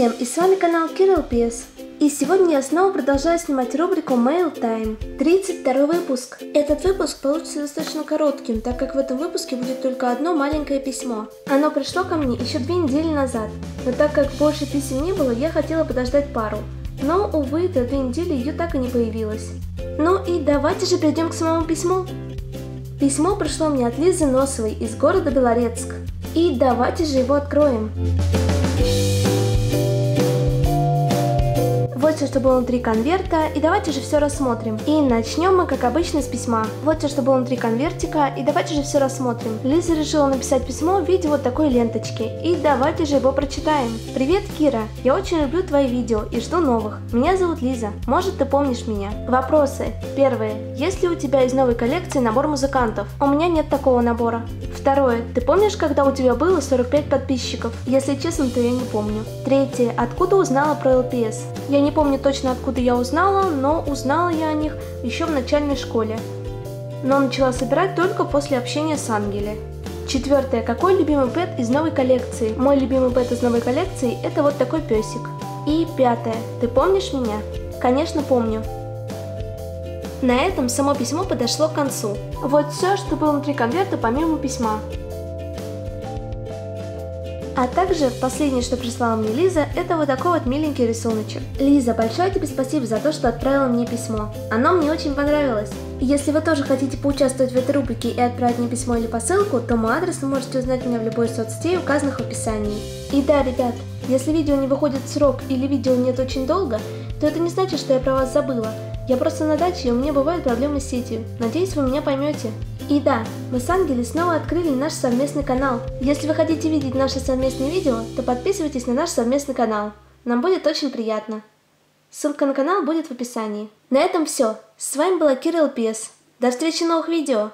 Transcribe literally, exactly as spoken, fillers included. всем, и с вами канал Kira эл пи эс. И сегодня я снова продолжаю снимать рубрику Mail Time, тридцать второй выпуск. Этот выпуск получится достаточно коротким, так как в этом выпуске будет только одно маленькое письмо. Оно пришло ко мне еще две недели назад, но так как больше писем не было, я хотела подождать пару. Но, увы, до две недели ее так и не появилось. Ну и давайте же перейдем к самому письму. Письмо пришло мне от Лизы Носовой из города Белорецк. И давайте же его откроем. Вот все, что было внутри конверта, и давайте же все рассмотрим. И начнем мы, как обычно, с письма. Вот все, что было внутри конвертика, и давайте же все рассмотрим. Лиза решила написать письмо в виде вот такой ленточки, и давайте же его прочитаем. Привет, Кира, я очень люблю твои видео и жду новых. Меня зовут Лиза, может, ты помнишь меня? Вопросы. Первое. Есть ли у тебя из новой коллекции набор музыкантов? У меня нет такого набора. Второе. Ты помнишь, когда у тебя было сорок пять подписчиков? Если честно, то я не помню. Третье. Откуда узнала про эл пи эс? Я не помню точно, откуда я узнала, но узнала я о них еще в начальной школе. Но начала собирать только после общения с Ангели. Четвертое. Какой любимый пэт из новой коллекции? Мой любимый пэт из новой коллекции – это вот такой песик. И пятое. Ты помнишь меня? Конечно, помню. На этом само письмо подошло к концу. Вот все, что было внутри конверта помимо письма. А также последнее, что прислала мне Лиза, это вот такой вот миленький рисуночек. Лиза, большое тебе спасибо за то, что отправила мне письмо. Оно мне очень понравилось. Если вы тоже хотите поучаствовать в этой рубрике и отправить мне письмо или посылку, то мой адрес вы можете узнать у меня в любой соцсети, указанных в описании. И да, ребят, если видео не выходит в срок или видео нет очень долго, то это не значит, что я про вас забыла. Я просто на даче, и у меня бывают проблемы с сетью. Надеюсь, вы меня поймете. И да, мы с Ангелей снова открыли наш совместный канал. Если вы хотите видеть наши совместные видео, то подписывайтесь на наш совместный канал. Нам будет очень приятно. Ссылка на канал будет в описании. На этом все. С вами была Kira эл пи эс. До встречи в новых видео!